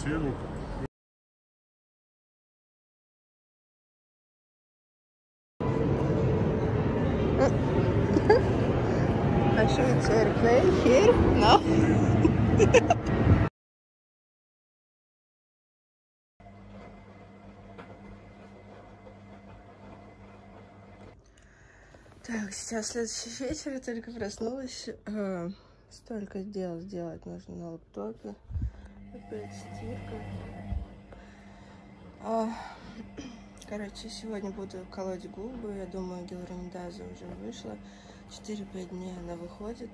сверху. I should circle here, no? Так, сейчас следующий вечер, я только проснулась. Столько дел сделать нужно на лаптопе. Опять стирка. Короче, сегодня буду колоть губы. Я думаю, гиалуронидаза уже вышла. 4-5 дней она выходит.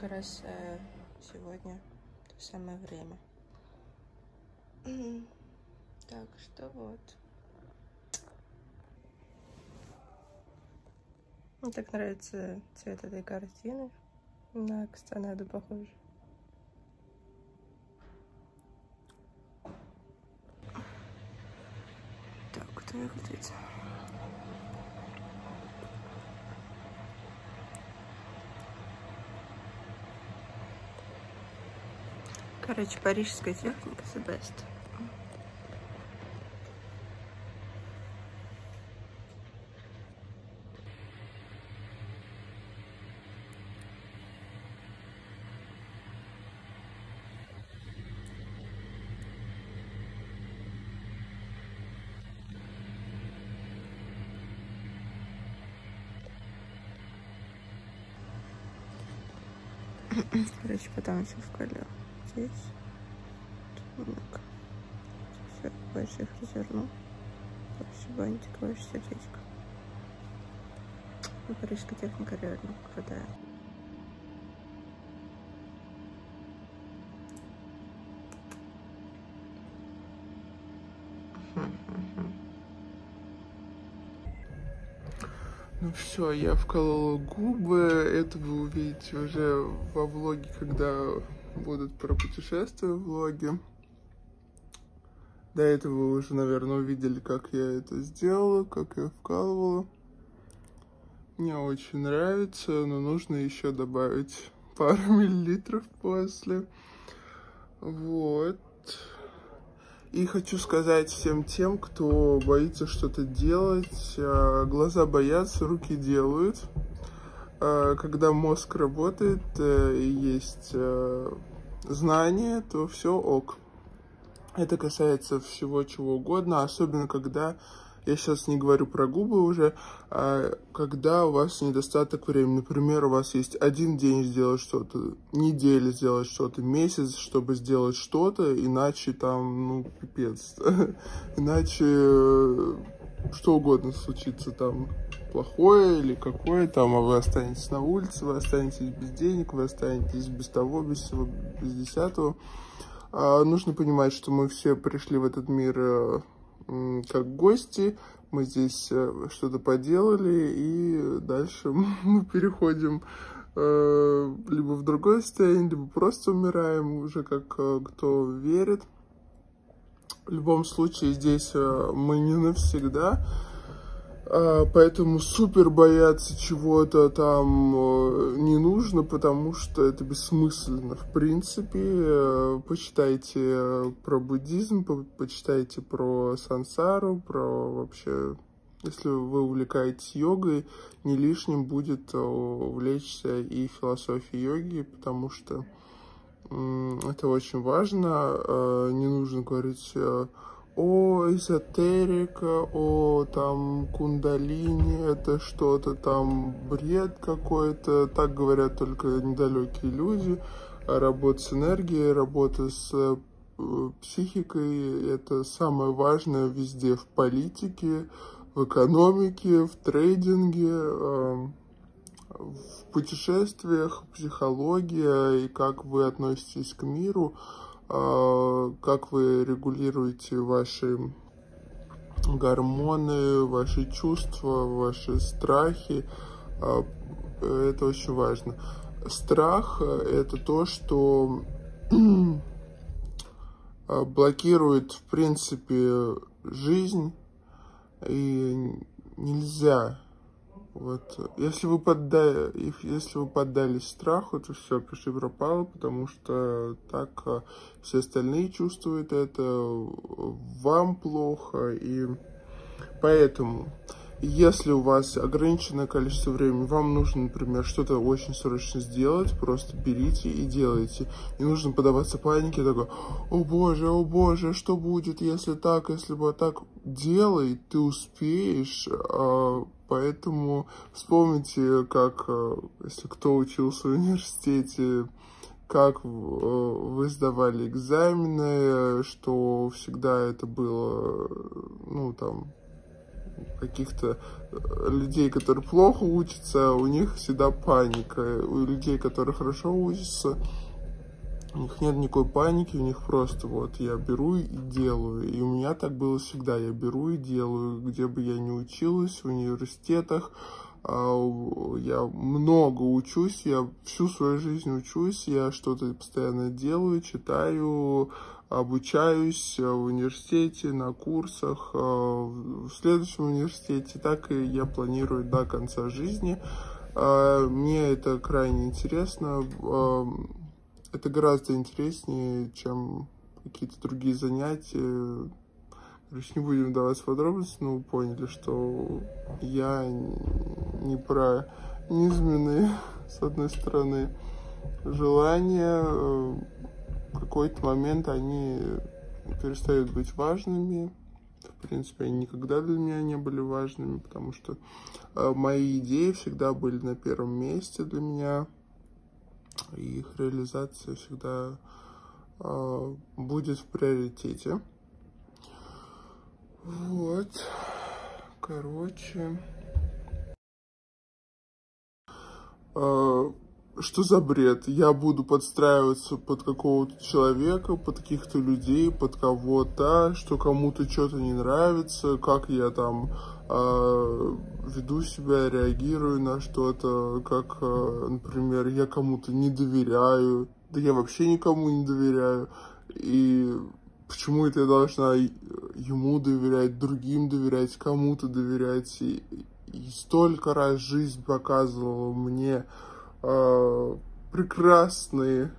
Как раз сегодня то самое время. Так что вот. Мне так нравится цвет этой картины. На кастанаду похоже. Так, вот выглядит. Короче, парижская техника the best. Короче, потом еще вколю. Здесь. Так. Все, больше их разверну. Больше бантик, больше сердечко. Ну, парижская техника реально крутая. Ну все, я вколола губы, это вы увидите уже во влоге, когда будут про путешествия влоги. До этого вы уже, наверное, увидели, как я это сделала, как я вкалывала. Мне очень нравится, но нужно еще добавить пару миллилитров после. Вот. И хочу сказать всем тем, кто боится что-то делать, глаза боятся, руки делают. Когда мозг работает и есть знания, то все ок. Это касается всего чего угодно, особенно когда, я сейчас не говорю про губы уже, когда у вас недостаток времени. Например, у вас есть один день сделать что-то, неделю сделать что-то, месяц, чтобы сделать что-то, иначе там, ну, пипец. Иначе что угодно случится там плохое или какое там, а вы останетесь на улице, вы останетесь без денег, вы останетесь без того, без всего, без десятого. Нужно понимать, что мы все пришли в этот мир как гости, мы здесь что-то поделали, и дальше мы переходим либо в другое состояние, либо просто умираем, уже как кто верит. В любом случае, здесь мы не навсегда, поэтому супер бояться чего-то там не нужно, потому что это бессмысленно. В принципе, почитайте про буддизм, почитайте про сансару, про вообще... Если вы увлекаетесь йогой, не лишним будет увлечься и философией йоги, потому что это очень важно. Не нужно говорить... о эзотерика, о там кундалини, это что-то там бред какой-то. Так говорят только недалекие люди. Работа с энергией, работа с психикой, это самое важное везде, в политике, в экономике, в трейдинге, в путешествиях, психология и как вы относитесь к миру. Как вы регулируете ваши гормоны, ваши чувства, ваши страхи. Это очень важно. Страх – это то, что блокирует, в принципе, жизнь. И нельзя Вот. Если вы поддались страху, то все, пиши пропало, потому что так все остальные чувствуют это, вам плохо. И поэтому, если у вас ограниченное количество времени, вам нужно, например, что-то очень срочно сделать, просто берите и делайте. Не нужно поддаваться панике, такой, о боже, что будет, если так, если бы так. Делай, ты успеешь, поэтому вспомните, как, если кто учился в университете, как вы сдавали экзамены, что всегда это было, ну, там, каких-то людей, которые плохо учатся, у них всегда паника. У людей, которые хорошо учатся, у них нет никакой паники, у них просто вот я беру и делаю. И у меня так было всегда, я беру и делаю. Где бы я ни училась, в университетах, я много учусь, я всю свою жизнь учусь, я что-то постоянно делаю, читаю, обучаюсь в университете, на курсах, в следующем университете. Так и я планирую до конца жизни. Мне это крайне интересно. Это гораздо интереснее, чем какие-то другие занятия. Короче, не будем давать подробности, но вы поняли, что я не про низменные, с одной стороны, желания. В какой-то момент они перестают быть важными. В принципе, они никогда для меня не были важными, потому что мои идеи всегда были на первом месте для меня. И их реализация всегда будет в приоритете. Вот. Короче. Что за бред? Я буду подстраиваться под какого-то человека, под каких-то людей, под кого-то, что кому-то что-то не нравится, как я там веду себя, реагирую на что-то, как, например, я кому-то не доверяю, да я вообще никому не доверяю, и почему это я должна ему доверять, другим доверять, кому-то доверять, и столько раз жизнь показывала мне прекрасные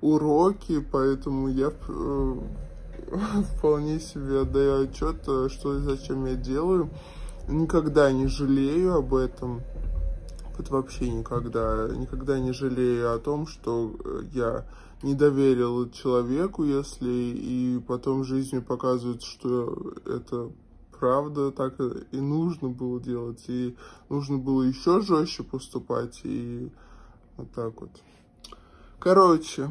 уроки, поэтому я вполне себе отдаю отчет, что и зачем я делаю. Никогда не жалею об этом. Вот вообще никогда. Никогда не жалею о том, что я не доверил человеку, если и потом жизнь показывает, что это правда, так и нужно было делать. И нужно было еще жестче поступать. И вот так вот. Короче,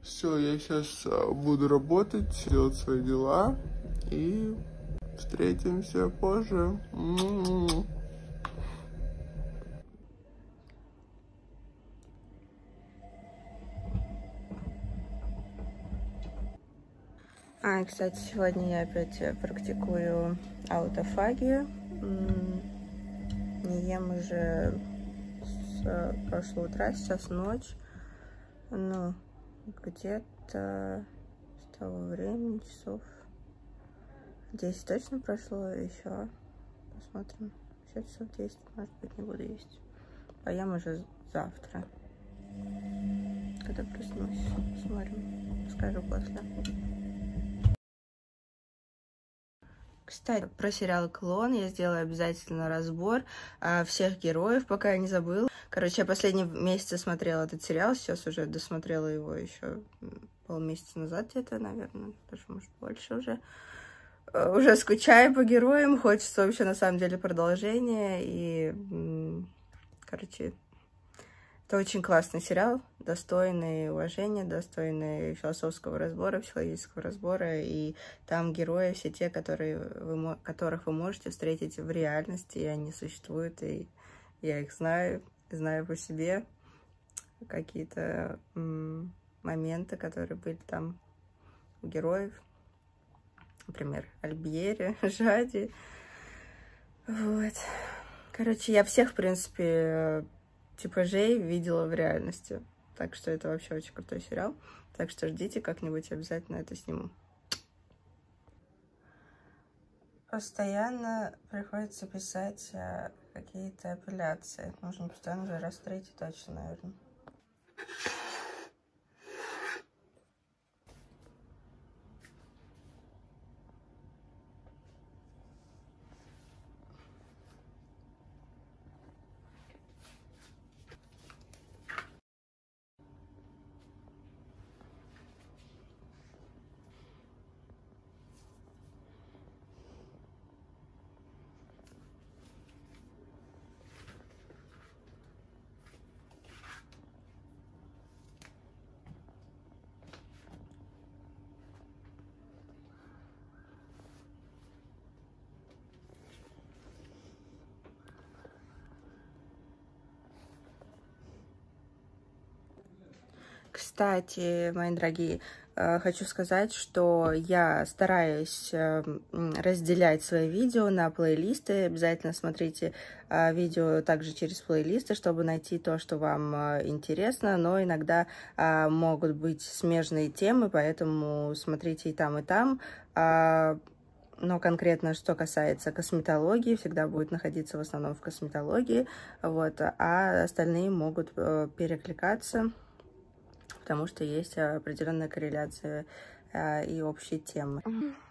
все, я сейчас буду работать, делать свои дела. И встретимся позже. Кстати, сегодня я опять практикую аутофагию. Не ем уже с прошлого утра, сейчас ночь. Ну, где-то с того времени, часов 10 точно прошло, еще посмотрим. Сейчас часов 10, может быть, не буду есть. Поем уже завтра, когда проснусь. Посмотрим, скажу после. Кстати, про сериал «Клон» я сделаю обязательно разбор всех героев, пока я не забыла. Короче, я последние месяцы смотрела этот сериал, сейчас уже досмотрела его еще полмесяца назад где-то, наверное, даже, может, больше уже. Уже скучаю по героям, хочется вообще, на самом деле, продолжения. И, короче, это очень классный сериал, достойный уважения, достойный философского разбора, психологического разбора, и там герои все те, которых вы можете встретить в реальности, и они существуют, и я их знаю, знаю по себе какие-то моменты, которые были там у героев, например, Альберя, Жади, вот. Короче, я всех, в принципе, типажей видела в реальности. Так что это вообще очень крутой сериал. Так что ждите, как-нибудь обязательно это сниму. Постоянно приходится писать какие-то апелляции. Это нужно постоянно уже раз в третий точно, наверное. Кстати, мои дорогие, хочу сказать, что я стараюсь разделять свои видео на плейлисты. Обязательно смотрите видео также через плейлисты, чтобы найти то, что вам интересно. Но иногда могут быть смежные темы, поэтому смотрите и там, и там. Но конкретно, что касается косметологии, всегда будет находиться в основном в косметологии. Вот, а остальные могут перекликаться, потому что есть определенная корреляция и общие темы.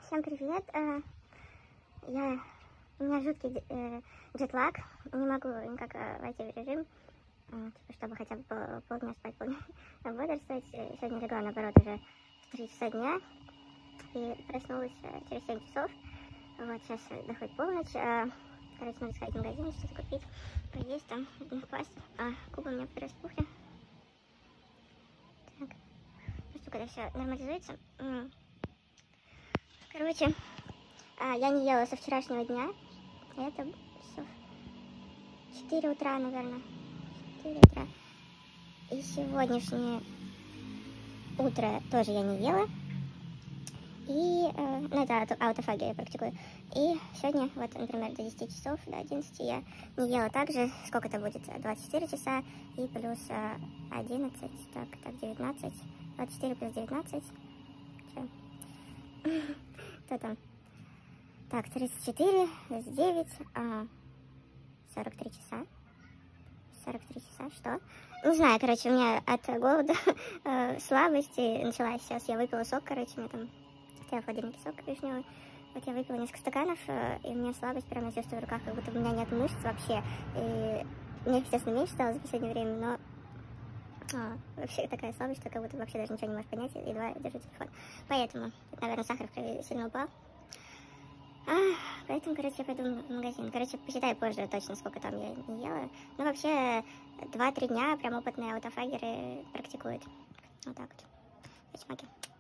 Всем привет! У меня жуткий джетлаг, не могу никак войти в режим, чтобы хотя бы полдня спать, полдня бодрствовать. Сегодня легла, наоборот, уже в 3 часа дня и проснулась через 7 часов. Вот, сейчас доходит полночь. Короче, надо сходить в магазин, что-то купить, поесть, там, класть. Губы у меня переспухли. Когда все нормализуется. Короче, я не ела со вчерашнего дня. Это часов 4 утра, наверное. 4 утра. И сегодняшнее утро тоже я не ела. И, ну, это аутофагию я практикую. И сегодня, вот, например, до 10 часов, до 11 я не ела так же. Сколько это будет? 24 часа и плюс 11, так, 19. 24 плюс 19. Че? Кто там? Так, 34 плюс 9. 43 часа. 43 часа, что? Не знаю, короче, у меня от голода, слабости началась сейчас. Я выпила сок, короче, у меня там в холодильнике сок вишневый. Вот я выпила несколько стаканов, и у меня слабость прямо, я чувствую в руках, как будто у меня нет мышц вообще. И мне, естественно, меньше стало за последнее время, но... вообще такая слабость, что как будто вообще даже ничего не можешь понять, едва держу телефон. Поэтому, наверное, сахар в крови сильно упал. Поэтому, короче, я пойду в магазин. Короче, посчитаю позже точно, сколько там я не ела. Ну, вообще, 2-3 дня прям опытные аутофагеры практикуют. Вот так вот. Эти маки.